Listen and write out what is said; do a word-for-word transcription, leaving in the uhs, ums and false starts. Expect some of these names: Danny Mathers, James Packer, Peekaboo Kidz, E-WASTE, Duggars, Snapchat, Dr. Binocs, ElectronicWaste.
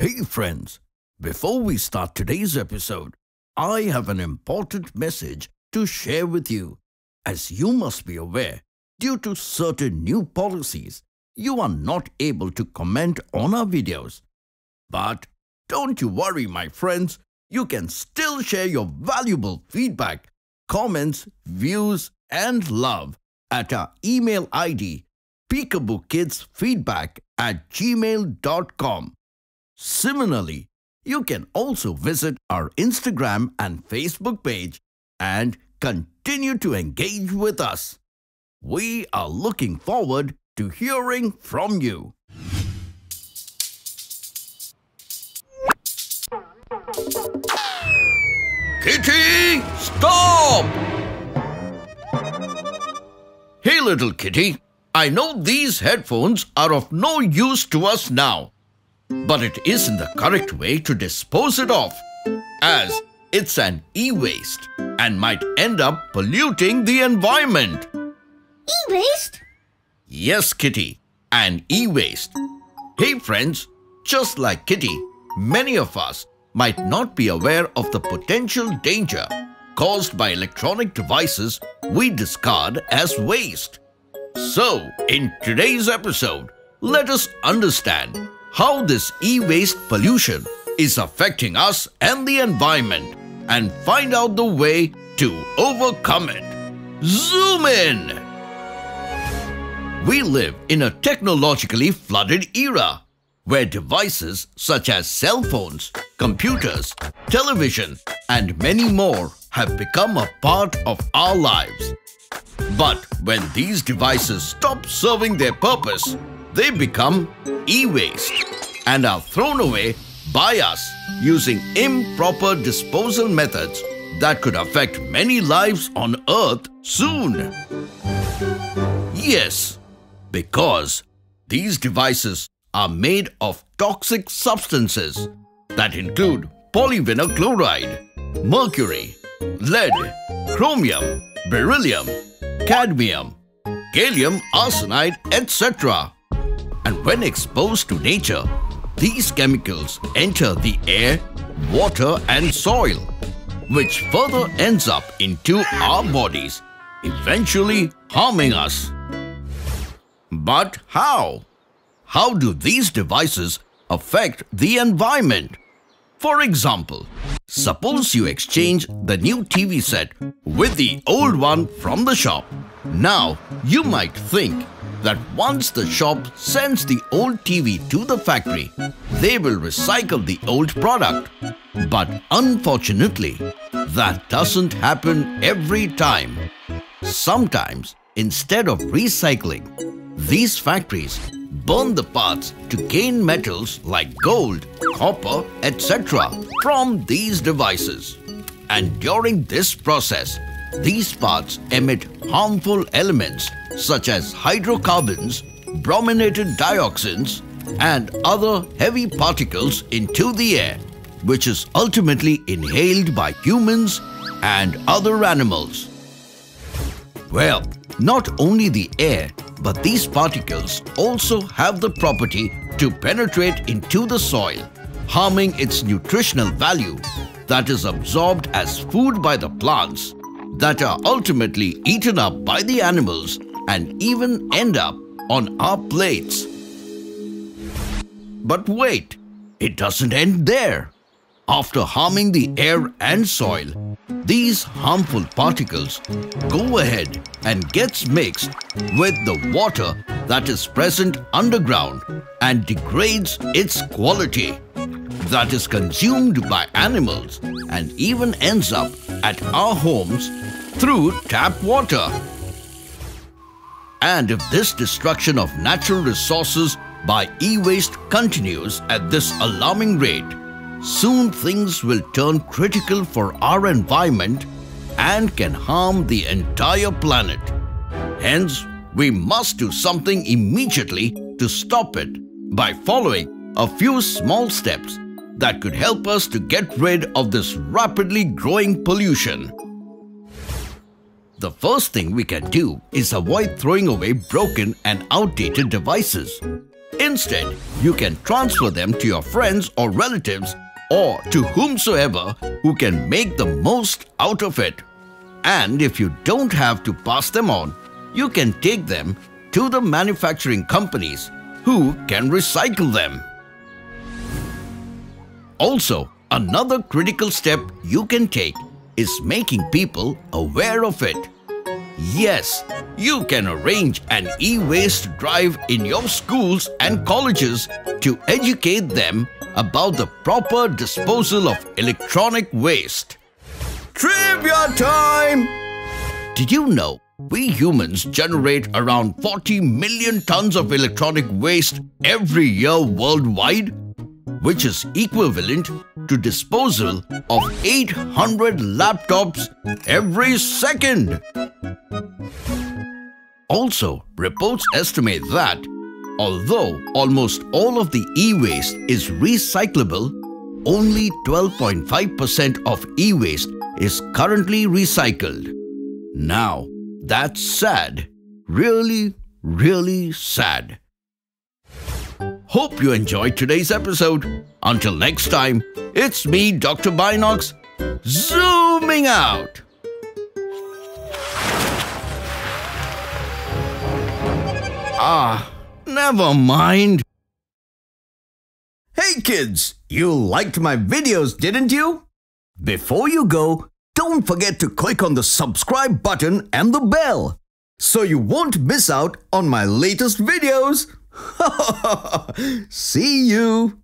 Hey friends, before we start today's episode, I have an important message to share with you. As you must be aware, due to certain new policies, you are not able to comment on our videos. But don't you worry, my friends, you can still share your valuable feedback, comments, views and love at our email I D peekaboo kids feedback at gmail dot com. Similarly, you can also visit our Instagram and Facebook page and continue to engage with us. We are looking forward to hearing from you. Kitty, stop! Hey little kitty, I know these headphones are of no use to us now. But it isn't the correct way to dispose it of, as it's an e-waste and might end up polluting the environment. E-waste? Yes, Kitty, an e-waste. Hey friends, just like Kitty, many of us might not be aware of the potential danger caused by electronic devices we discard as waste. So, in today's episode, let us understand how this e-waste pollution is affecting us and the environment and find out the way to overcome it. Zoom in! We live in a technologically flooded era where devices such as cell phones, computers, television and many more have become a part of our lives. But when these devices stop serving their purpose, they become e-waste and are thrown away by us using improper disposal methods that could affect many lives on Earth soon. Yes, because these devices are made of toxic substances that include polyvinyl chloride, mercury, lead, chromium, beryllium, cadmium, gallium arsenide, et cetera. And when exposed to nature, these chemicals enter the air, water and soil, which further ends up into our bodies, eventually harming us. But how? How do these devices affect the environment? For example, suppose you exchange the new T V set with the old one from the shop. Now, you might think that once the shop sends the old T V to the factory, they will recycle the old product. But unfortunately, that doesn't happen every time. Sometimes, instead of recycling, these factories burn the parts to gain metals like gold, copper, et cetera from these devices. And during this process, these parts emit harmful elements such as hydrocarbons, brominated dioxins, and other heavy particles into the air, which is ultimately inhaled by humans and other animals. Well, not only the air, but these particles also have the property to penetrate into the soil, harming its nutritional value that is absorbed as food by the plants, that are ultimately eaten up by the animals and even end up on our plates. But wait, it doesn't end there. After harming the air and soil, these harmful particles go ahead and gets mixed with the water that is present underground and degrades its quality, that is consumed by animals and even ends up at our homes through tap water. And if this destruction of natural resources by e-waste continues at this alarming rate, soon things will turn critical for our environment and can harm the entire planet. Hence, we must do something immediately to stop it by following a few small steps that could help us to get rid of this rapidly growing pollution. The first thing we can do is avoid throwing away broken and outdated devices. Instead, you can transfer them to your friends or relatives or to whomsoever who can make the most out of it. And if you don't have to pass them on, you can take them to the manufacturing companies who can recycle them. Also, another critical step you can take is making people aware of it. Yes, you can arrange an e-waste drive in your schools and colleges to educate them about the proper disposal of electronic waste. Trivia time! Did you know we humans generate around forty million tons of electronic waste every year worldwide, which is equivalent to disposal of eight hundred laptops every second? Also, reports estimate that although almost all of the e-waste is recyclable, only twelve point five percent of e-waste is currently recycled. Now, that's sad. Really, really sad. Hope you enjoyed today's episode. Until next time, it's me, Doctor Binocs, zooming out. Ah, never mind. Hey kids, you liked my videos, didn't you? Before you go, don't forget to click on the subscribe button and the bell so you won't miss out on my latest videos. See you!